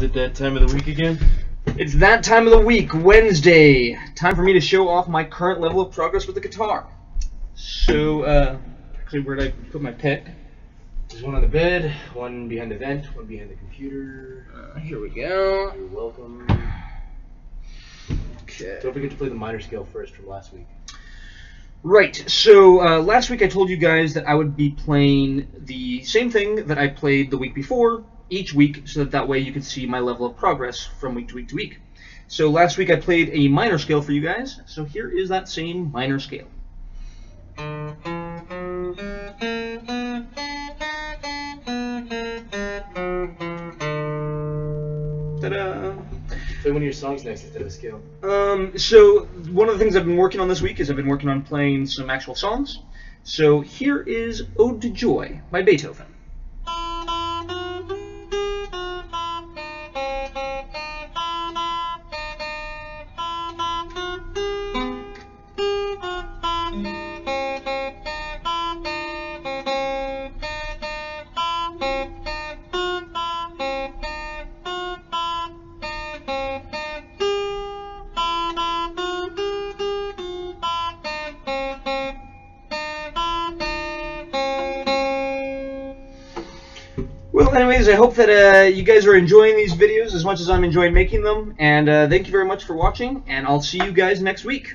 Is it that time of the week again? It's that time of the week, Wednesday. Time for me to show off my current level of progress with the guitar. So, actually, where did I put my pick? There's one on the bed, one behind the vent, one behind the computer. Here we go. You're welcome. Okay. Don't forget to play the minor scale first from last week. Right, so last week I told you guys that I would be playing the same thing that I played the week before each week, so that way you could see my level of progress from week to week to week. So last week I played a minor scale for you guys, so here is that same minor scale. Ta-da! Play one of your songs next instead of a scale. So one of the things I've been working on this week is I've been working on playing some actual songs. So here is Ode to Joy by Beethoven. Well, anyways, I hope that you guys are enjoying these videos as much as I'm enjoying making them, and thank you very much for watching, and I'll see you guys next week.